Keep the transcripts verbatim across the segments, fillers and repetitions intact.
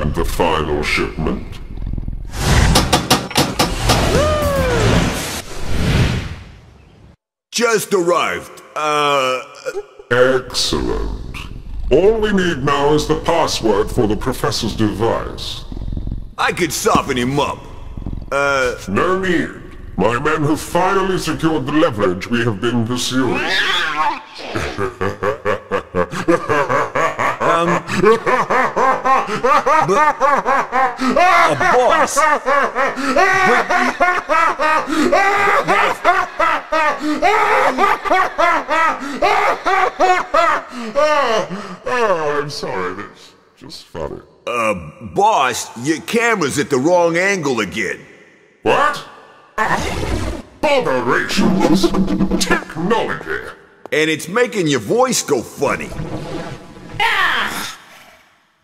and the final shipment. Just arrived. Uh... Excellent. All we need now is the password for the professor's device. I could soften him up. Uh... No need. My men have finally secured the leverage we have been pursuing. um... But... A boss! But... oh, oh, I'm sorry, that's just funny. Uh, boss, your camera's at the wrong angle again. What? Botheration technology. And it's making your voice go funny. Ah!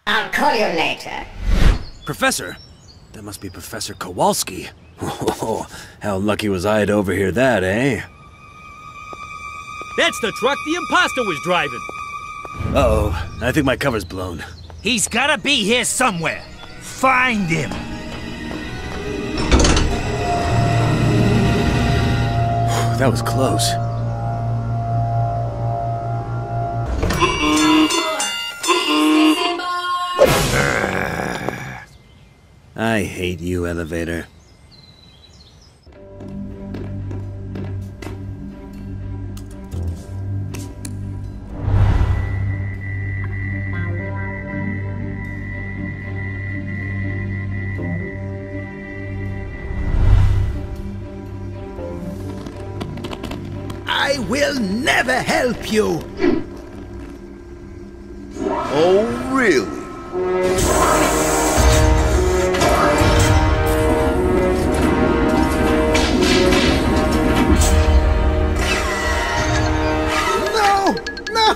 I'll call you later. Professor? That must be Professor Kowalski. Whoa, how lucky was I to overhear that, eh? That's the truck the imposter was driving! Uh-oh, I think my cover's blown. He's gotta be here somewhere! Find him! That was close. I hate you, elevator. I will never help you! Oh, really? No! No!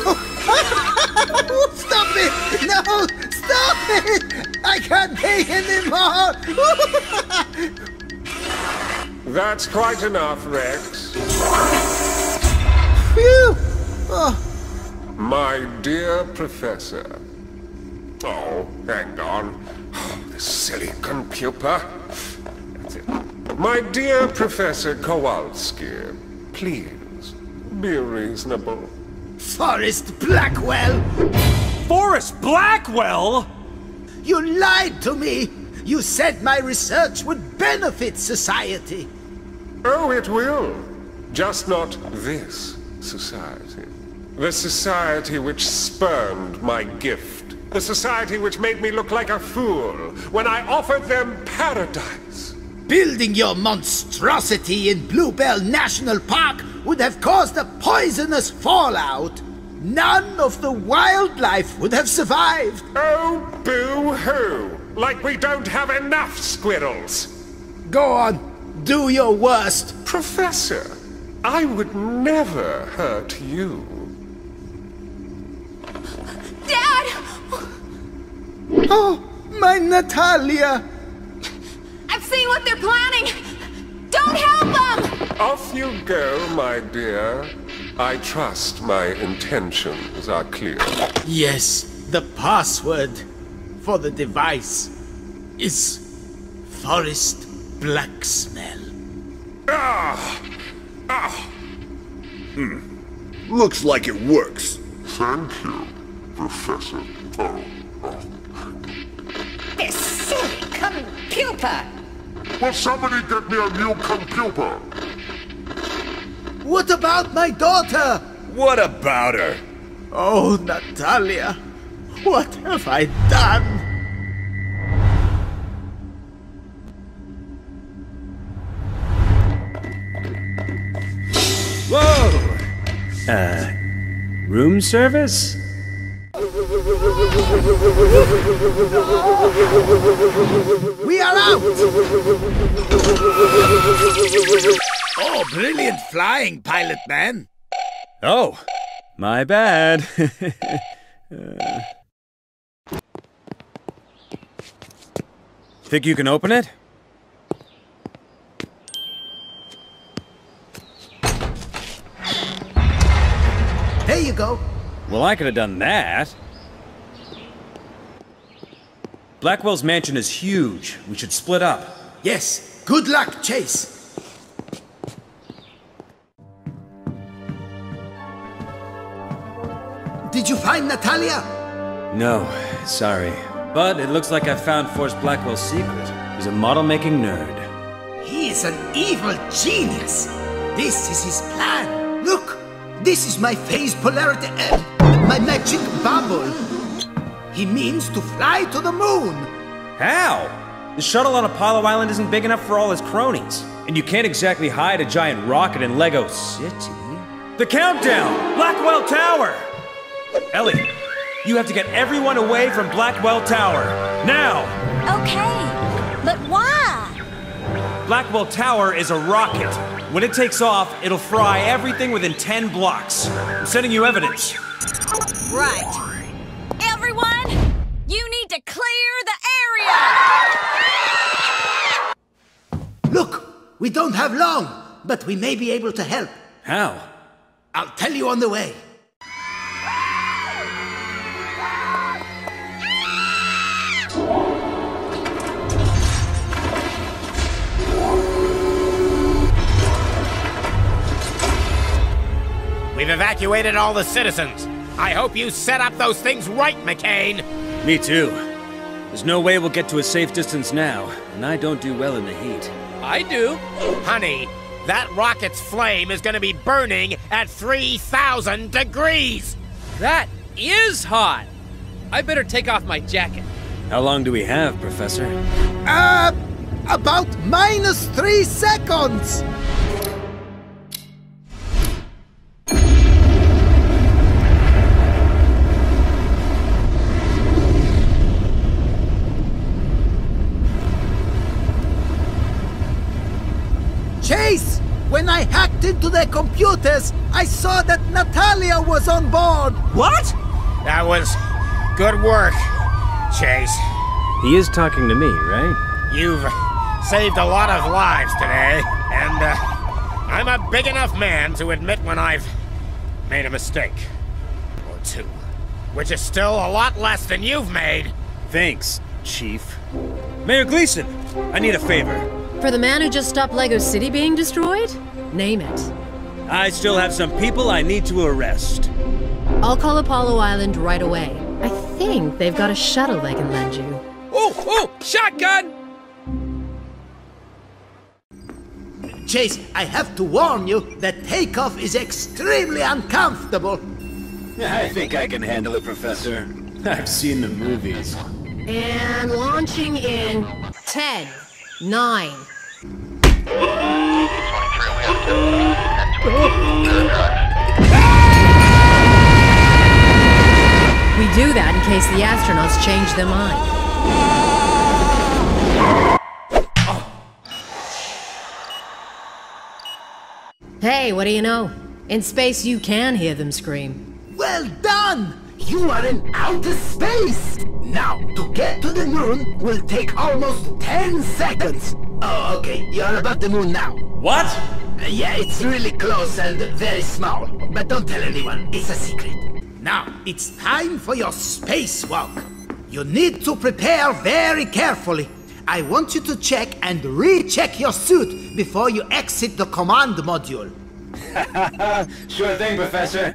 Stop it! No! Stop it! I can't take anymore! That's quite enough, Rex. Phew. Oh. My dear Professor. Oh, hang on. Oh, this silly computer. That's it. My dear Professor Kowalski, please, be reasonable. Forrest Blackwell! Forrest Blackwell?! You lied to me! You said my research would benefit society! Oh, it will. Just not this. Society. The society which spurned my gift. The society which made me look like a fool when I offered them paradise. Building your monstrosity in Bluebell National Park would have caused a poisonous fallout. None of the wildlife would have survived. Oh, boo-hoo! Like we don't have enough squirrels! Go on, do your worst. Professor! I would never hurt you. Dad! Oh, my Natalia! I've seen what they're planning! Don't help them! Off you go, my dear. I trust my intentions are clear. Yes, the password for the device is Forrest Blacksmell. Ah! Ah. Hmm. Looks like it works. Thank you, Professor Poe. Oh. This silly computer! Will somebody get me a new computer? What about my daughter? What about her? Oh, Natalia. What have I done? Uh, room service? We are out! Oh, brilliant flying, pilot man! Oh, my bad. uh... Think you can open it? There you go. Well, I could have done that. Blackwell's mansion is huge. We should split up. Yes. Good luck, Chase. Did you find Natalia? No, sorry. But it looks like I found Forrest Blackwell's secret. He's a model-making nerd. He is an evil genius! This is his plan! Look! This is my phase polarity, uh, my magic bubble! He means to fly to the moon! How? The shuttle on Apollo Island isn't big enough for all his cronies. And you can't exactly hide a giant rocket in Lego City. The countdown! Blackwell Tower! Ellie, you have to get everyone away from Blackwell Tower. Now! Okay, but why? Blackwell Tower is a rocket. When it takes off, it'll fry everything within ten blocks. I'm sending you evidence. Right. Everyone, you need to clear the area! Look, we don't have long, but we may be able to help. How? I'll tell you on the way. We've evacuated all the citizens. I hope you set up those things right, McCain. Me too. There's no way we'll get to a safe distance now, and I don't do well in the heat. I do. Honey, that rocket's flame is going to be burning at three thousand degrees. That is hot. I better take off my jacket. How long do we have, Professor? Uh, about minus three seconds. Chase! When I hacked into their computers, I saw that Natalia was on board! What?! That was good work, Chase. He is talking to me, right? You've saved a lot of lives today, and uh, I'm a big enough man to admit when I've made a mistake. Or two. Which is still a lot less than you've made. Thanks, Chief. Mayor Gleeson, I need a favor. For the man who just stopped Lego City being destroyed? Name it. I still have some people I need to arrest. I'll call Apollo Island right away. I think they've got a shuttle they can lend you. Oh, oh, shotgun! Chase, I have to warn you that takeoff is extremely uncomfortable. I think I can handle it, Professor. I've seen the movies. And launching in ten. Nine. We do that in case the astronauts change their mind. Oh. Hey, what do you know? In space, you can hear them scream. Well done! You are in outer space! Now, to get to the moon will take almost ten seconds! Oh, okay, you're above the moon now. What? Uh, yeah, it's really close and very small. But don't tell anyone, it's a secret. Now, it's time for your spacewalk. You need to prepare very carefully. I want you to check and recheck your suit before you exit the command module. Sure thing, Professor.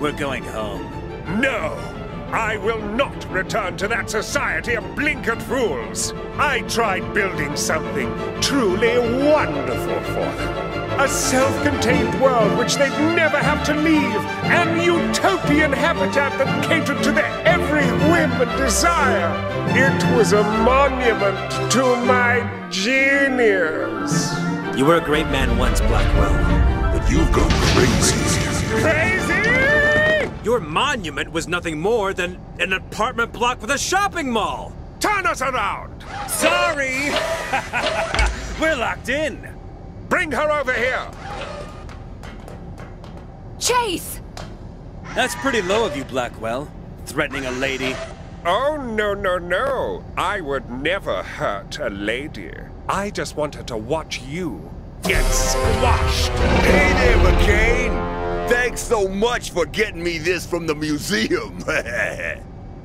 We're going home. No! I will not return to that society of blinkered fools. I tried building something truly wonderful for them. A self-contained world which they'd never have to leave. An utopian habitat that catered to their every every whim and desire. It was a monument to my genius. You were a great man once, Blackwell. But you've gone crazy. Crazy? Your monument was nothing more than an apartment block with a shopping mall. Turn us around. Sorry. We're locked in. Bring her over here. Chase! That's pretty low of you, Blackwell. Threatening a lady. Oh, no, no, no. I would never hurt a lady. I just wanted to watch you get squashed. Hey there, McCain. Thanks so much for getting me this from the museum.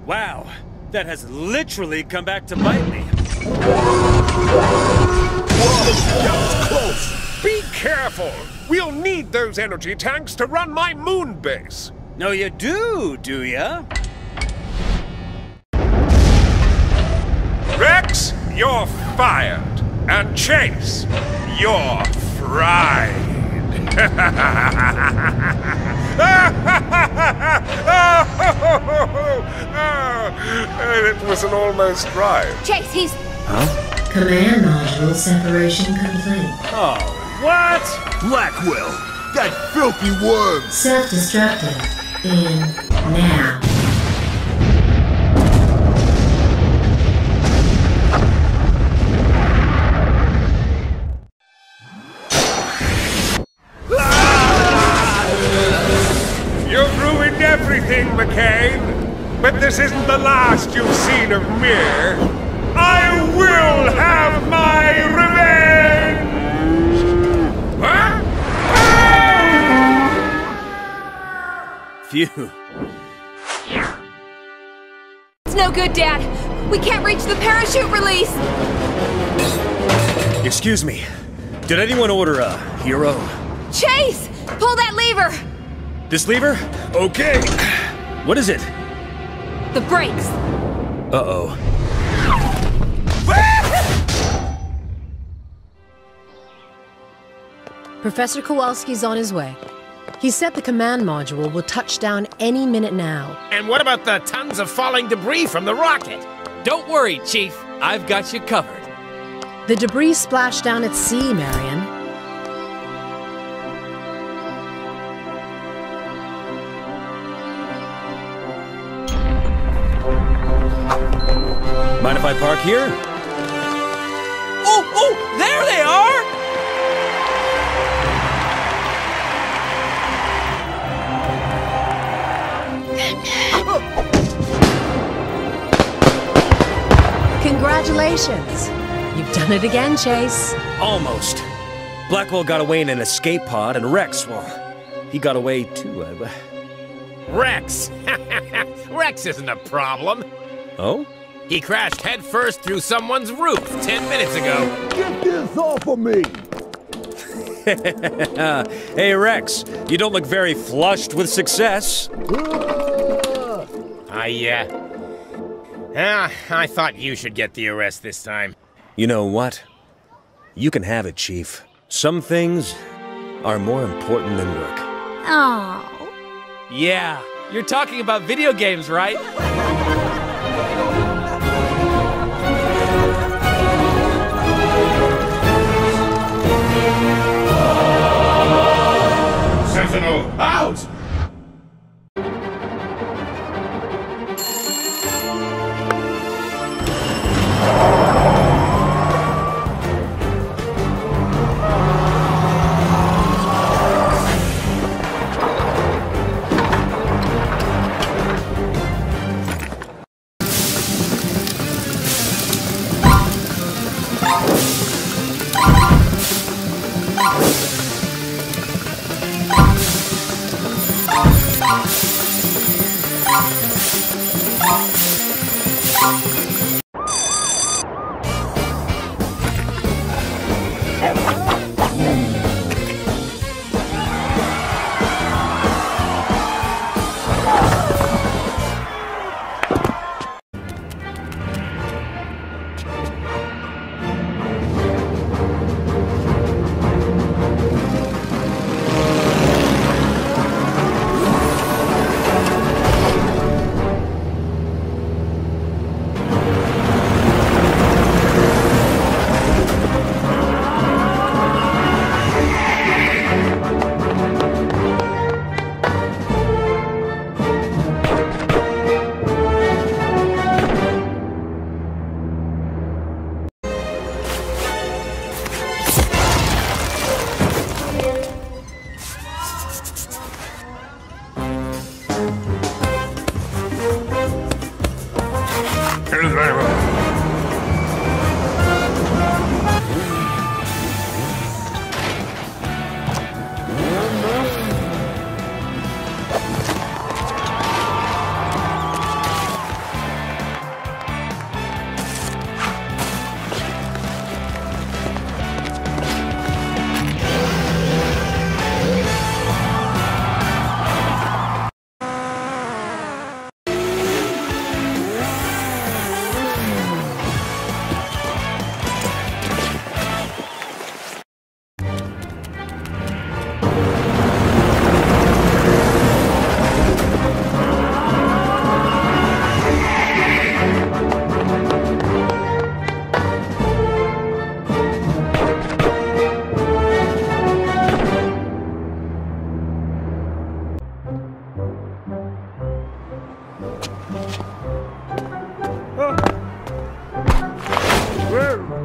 Wow, that has literally come back to bite me. Whoa, that was close. Be careful. We'll need those energy tanks to run my moon base. No, you do, do ya? Rex, you're fired. And Chase, you're fried. It was an almost drive. Chase, he's... Huh? Command module separation complete. Oh, what? Blackwell, that filthy worm. Self-destructive. In now. You've ruined everything, McCain. But this isn't the last you've seen of me. I will have my revenge! Huh? Phew. It's no good, Dad. We can't reach the parachute release. Excuse me. Did anyone order a hero? Chase! Pull that lever! This lever? Okay. What is it? The brakes. Uh-oh. Professor Kowalski's on his way. He said the command module will touch down any minute now. And what about the tons of falling debris from the rocket? Don't worry, Chief. I've got you covered. The debris splashed down at sea, Marion. Mind if I park here? Oh, oh, there they are! Congratulations! You've done it again, Chase. Almost. Blackwell got away in an escape pod, and Rex, well, he got away too. Uh, Rex! Rex isn't a problem. Oh? He crashed headfirst through someone's roof ten minutes ago. Get this off of me! Hey, Rex, you don't look very flushed with success. I, uh... Ah, I thought you should get the arrest this time. You know what? You can have it, Chief. Some things are more important than work. Oh. Yeah, you're talking about video games, right? Sentinel, out! Ooh.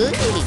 You